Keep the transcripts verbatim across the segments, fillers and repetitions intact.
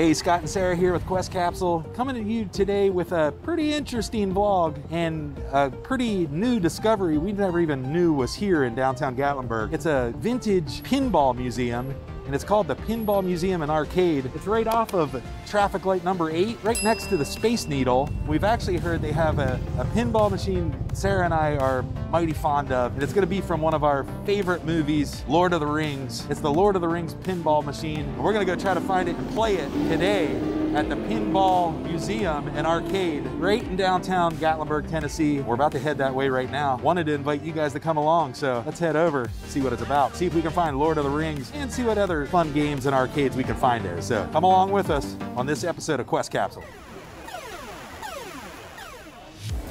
Hey, Scott and Sarah here with Quest Capsule, coming to you today with a pretty interesting vlog and a pretty new discovery we never even knew was here in downtown Gatlinburg. It's a vintage pinball museum, and it's called the Pinball Museum and Arcade. It's right off of traffic light number eight, right next to the Space Needle. We've actually heard they have a, a pinball machine Sarah and I are mighty fond of, and it's gonna be from one of our favorite movies, Lord of the Rings. It's the Lord of the Rings pinball machine. We're gonna go try to find it and play it today at the Pinball Museum and Arcade, right in downtown Gatlinburg, Tennessee. We're about to head that way right now. Wanted to invite you guys to come along, so let's head over, see what it's about, see if we can find Lord of the Rings, and see what other fun games and arcades we can find there. So come along with us on this episode of Quest Capsule.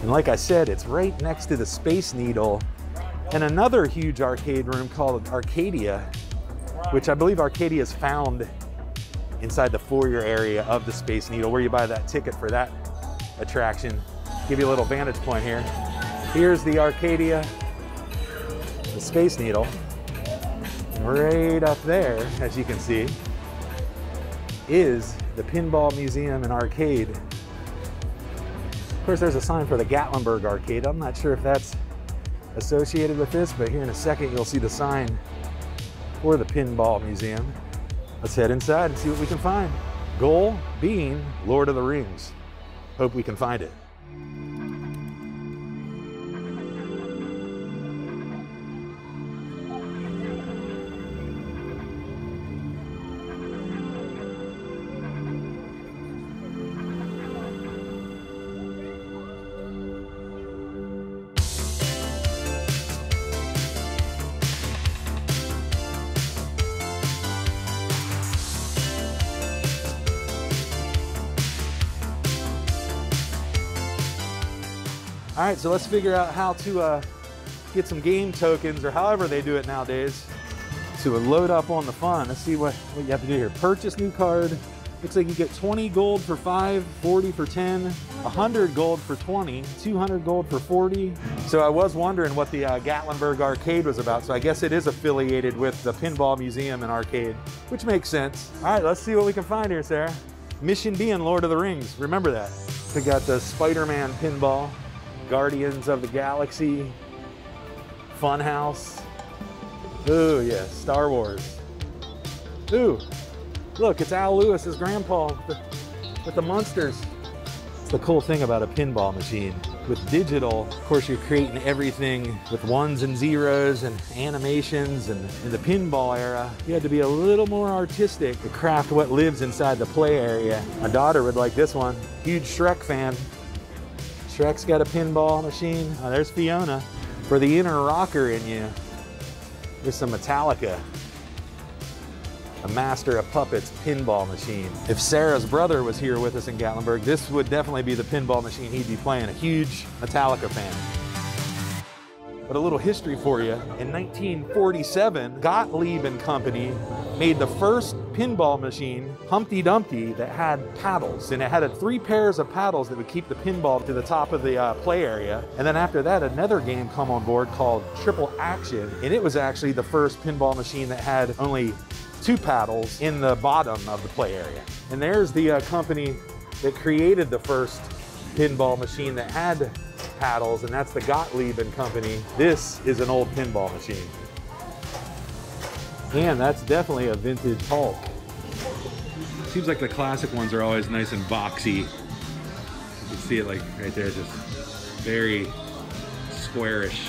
And like I said, it's right next to the Space Needle and another huge arcade room called Arcadia, which I believe Arcadia is found inside the foyer area of the Space Needle, where you buy that ticket for that attraction. Give you a little vantage point here. Here's the Arcadia, the Space Needle. Right up there, as you can see, is the Pinball Museum and Arcade. Of course, there's a sign for the Gatlinburg Arcade. I'm not sure if that's associated with this, but here in a second, you'll see the sign for the Pinball Museum. Let's head inside and see what we can find. Goal being Lord of the Rings. Hope we can find it. All right, so let's figure out how to uh, get some game tokens, or however they do it nowadays, to load up on the fun. Let's see what, what you have to do here. Purchase new card. Looks like you get twenty gold for five, forty for ten, one hundred gold for twenty, two hundred gold for forty. So I was wondering what the uh, Gatlinburg Arcade was about, so I guess it is affiliated with the Pinball Museum and Arcade, which makes sense. All right, let's see what we can find here, Sarah. Mission being Lord of the Rings, remember that. We got the Spider-Man pinball, Guardians of the Galaxy, Funhouse. Ooh, yeah, Star Wars. Ooh, look, it's Al Lewis's grandpa with the, with the monsters. It's the cool thing about a pinball machine. With digital, of course, you're creating everything with ones and zeros and animations, and in the pinball era, you had to be a little more artistic to craft what lives inside the play area. My daughter would like this one. Huge Shrek fan. Shrek's got a pinball machine. Oh, there's Fiona. For the inner rocker in you, there's some Metallica. A Master of Puppets pinball machine. If Sarah's brother was here with us in Gatlinburg, this would definitely be the pinball machine he'd be playing. A huge Metallica fan. But a little history for you. In nineteen forty-seven, Gottlieb and Company made the first pinball machine, Humpty Dumpty, that had paddles, and it had three pairs of paddles that would keep the pinball to the top of the uh, play area. And then after that, another game come on board called Triple Action, and it was actually the first pinball machine that had only two paddles in the bottom of the play area. And there's the uh, company that created the first pinball machine that had paddles, and that's the Gottlieb and Company. This is an old pinball machine. And that's definitely a vintage Hulk. Seems like the classic ones are always nice and boxy. You can see it like right there, just very squarish.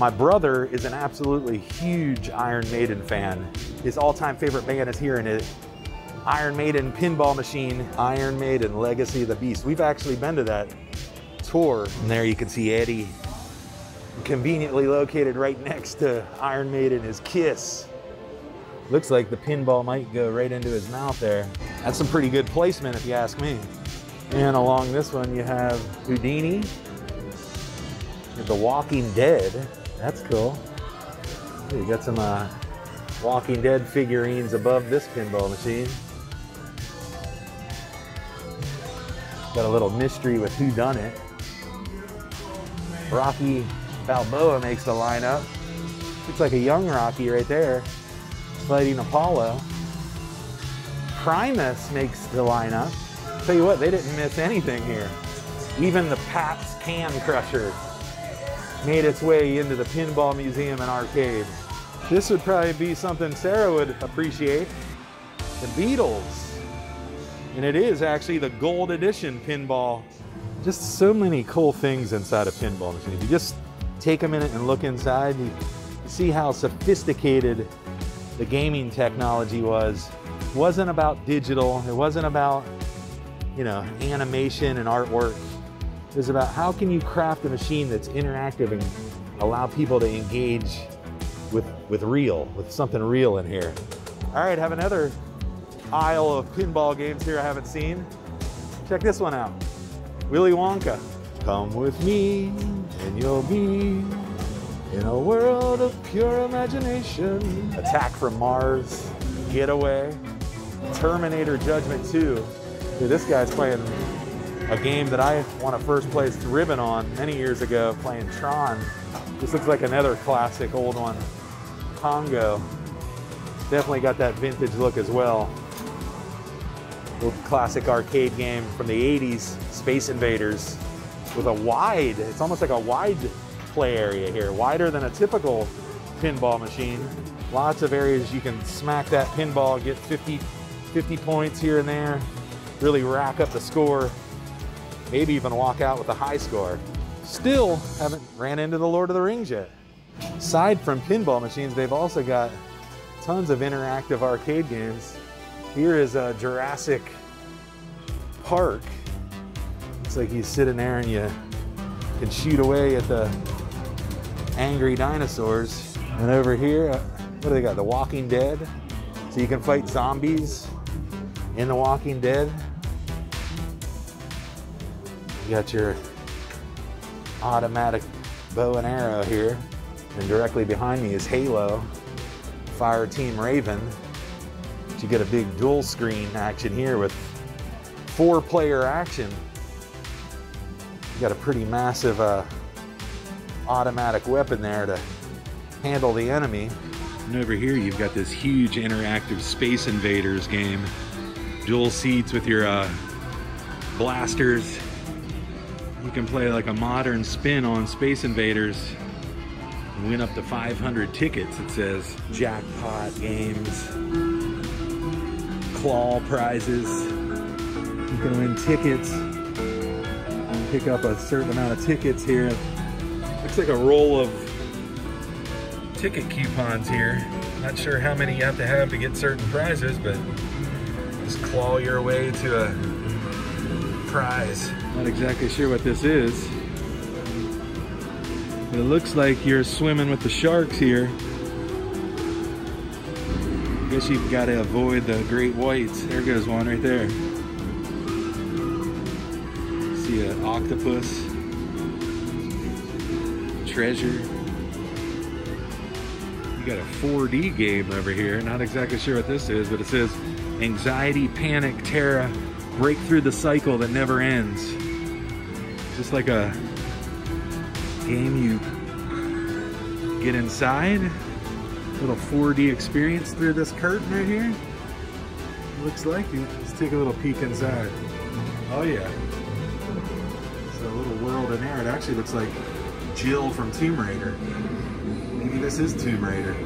My brother is an absolutely huge Iron Maiden fan. His all-time favorite band is here, and it Iron Maiden pinball machine, Iron Maiden Legacy of the Beast. We've actually been to that tour. And there you can see Eddie. Conveniently located right next to Iron Maiden is Kiss. Looks like the pinball might go right into his mouth there. That's some pretty good placement if you ask me. And along this one you have Houdini. You have The Walking Dead. That's cool. You got some uh, Walking Dead figurines above this pinball machine. Got a little mystery with Who Done It. Rocky Balboa makes the lineup. Looks like a young Rocky right there. fighting Apollo. Primus makes the lineup. Tell you what, they didn't miss anything here. Even the Pat's Can Crusher made its way into the Pinball Museum and Arcade. This would probably be something Sarah would appreciate. The Beatles. And it is actually the gold edition pinball. Just so many cool things inside a pinball machine. If you just take a minute and look inside, you see how sophisticated the gaming technology was. It wasn't about digital. It wasn't about, you know, animation and artwork. It was about how can you craft a machine that's interactive and allow people to engage with, with real, with something real in here. All right, have another aisle of pinball games here I haven't seen. Check this one out. Willy Wonka. Come with me and you'll be in a world of pure imagination. Attack from Mars, Getaway, Terminator Judgment two. Dude, this guy's playing a game that I won a first place ribbon on many years ago, playing Tron. This looks like another classic old one. Congo. Definitely got that vintage look as well. Old classic arcade game from the eighties, Space Invaders, with a wide, it's almost like a wide play area here, wider than a typical pinball machine. Lots of areas you can smack that pinball, get fifty, fifty points here and there, really rack up the score, maybe even walk out with a high score. Still haven't ran into the Lord of the Rings yet. Aside from pinball machines, they've also got tons of interactive arcade games. Here is a Jurassic Park. Looks like you sit in there and you can shoot away at the angry dinosaurs. And over here, what do they got? The Walking Dead. So you can fight zombies in The Walking Dead. You got your automatic bow and arrow here. And directly behind me is Halo Fire Team Raven. You get a big dual screen action here with four player action. You got a pretty massive uh, automatic weapon there to handle the enemy. And over here you've got this huge interactive Space Invaders game. Dual seats with your uh, blasters. You can play like a modern spin on Space Invaders. Win up to five hundred tickets, it says. Jackpot games, claw prizes. You can win tickets. Pick up a certain amount of tickets here. Looks like a roll of ticket coupons here. Not sure how many you have to have to get certain prizes, but just claw your way to a prize. Not exactly sure what this is. But it looks like you're swimming with the sharks here. I guess you've got to avoid the great whites. There goes one right there. See an octopus. Treasure. You got a four D game over here. Not exactly sure what this is, but it says anxiety, panic, terror, break through the cycle that never ends. Just like a game you get inside. Little four D experience through this curtain right here. Looks like it. Let's take a little peek inside. Oh yeah. There's a little world in there. It actually looks like Jill from Tomb Raider. Maybe this is Tomb Raider.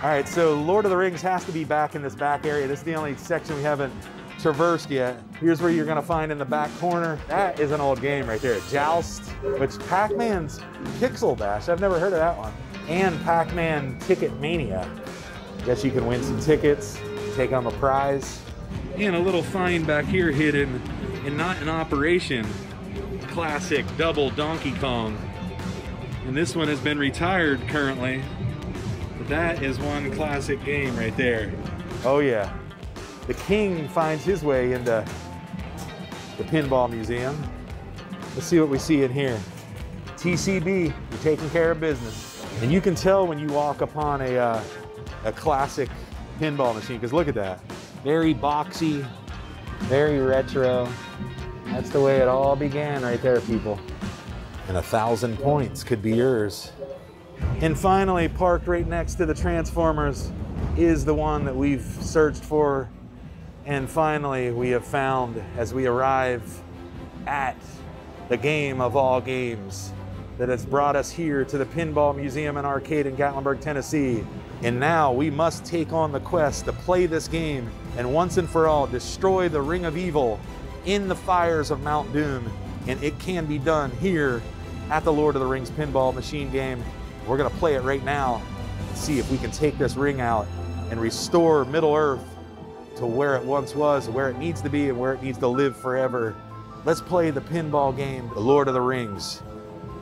All right, so Lord of the Rings has to be back in this back area. This is the only section we haven't traversed yet. Here's where you're gonna find in the back corner. That is an old game right there, Joust, which Pac-Man's Pixel Dash. I've never heard of that one. And Pac-Man Ticket Mania. I guess you can win some tickets, take home a prize. And a little find back here hidden and not in operation. Classic double Donkey Kong. And this one has been retired currently. That is one classic game right there. Oh yeah. The king finds his way into the pinball museum. Let's see what we see in here. T C B, you're taking care of business. And you can tell when you walk upon a, uh, a classic pinball machine, because look at that. Very boxy, Very retro. That's the way it all began right there, people. And a thousand points could be yours. And finally, parked right next to the Transformers is the one that we've searched for. And finally, we have found, as we arrive at the game of all games, that has brought us here to the Pinball Museum and Arcade in Gatlinburg, Tennessee. And now we must take on the quest to play this game and once and for all destroy the Ring of Evil in the fires of Mount Doom. And it can be done here at the Lord of the Rings pinball machine game. We're gonna play it right now and see if we can take this ring out and restore Middle-earth to where it once was, where it needs to be, and where it needs to live forever. Let's play the pinball game, The Lord of the Rings,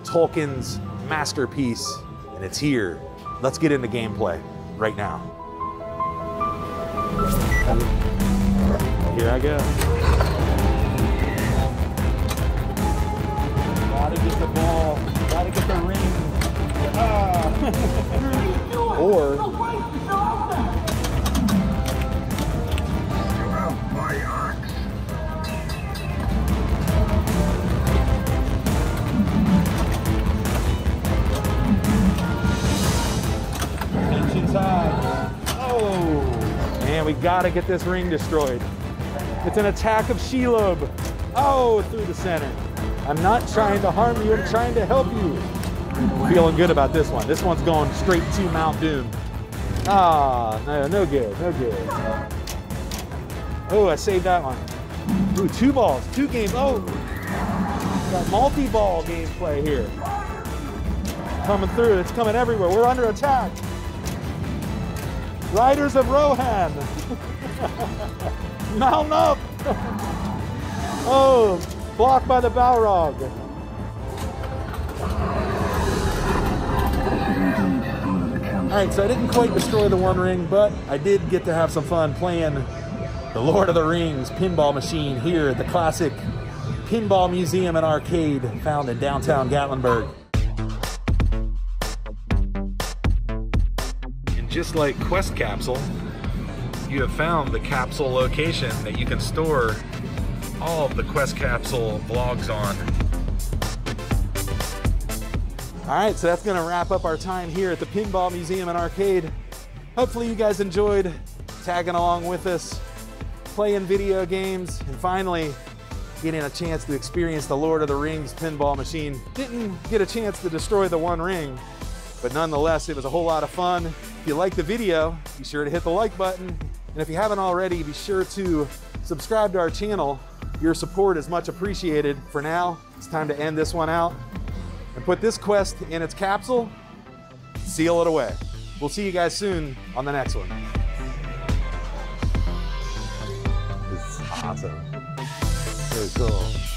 Tolkien's masterpiece, and it's here. Let's get into gameplay right now. Here I go. Gotta get the ball, gotta get the ring. Ah. Or. Inside. Oh, man, we gotta get this ring destroyed. It's an attack of Shelob. Oh, through the center. I'm not trying to harm you, I'm trying to help you. Feeling good about this one. This one's going straight to Mount Doom. Ah, no, no good, no good. Oh, I saved that one. Ooh, two balls, two games. Oh, got multi-ball gameplay here. Coming through, it's coming everywhere. We're under attack. Riders of Rohan. Mount up. Oh, blocked by the Balrog. All right, so I didn't quite destroy the one ring, but I did get to have some fun playing the Lord of the Rings pinball machine here at the classic Pinball Museum and Arcade found in downtown Gatlinburg. Just like Quest Capsule, you have found the capsule location that you can store all of the Quest Capsule vlogs on. All right, so that's gonna wrap up our time here at the Pinball Museum and Arcade. Hopefully you guys enjoyed tagging along with us, playing video games, and finally getting a chance to experience the Lord of the Rings pinball machine. Didn't get a chance to destroy the one ring, but nonetheless, it was a whole lot of fun. If you liked the video, be sure to hit the like button. And if you haven't already, be sure to subscribe to our channel. Your support is much appreciated. For now, it's time to end this one out and put this quest in its capsule, seal it away. We'll see you guys soon on the next one. This is awesome. Very cool.